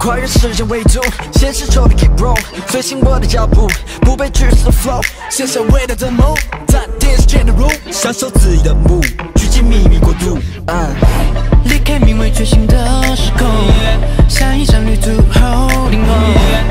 跨越时间维度，现实中的 keep roll， 随行我的脚步，不被拘束的 flow， 写下伟大的梦，在电视前的路，享受自己的梦，去尽秘密国度。离开名为觉醒的时空，下一站旅途后灵魂。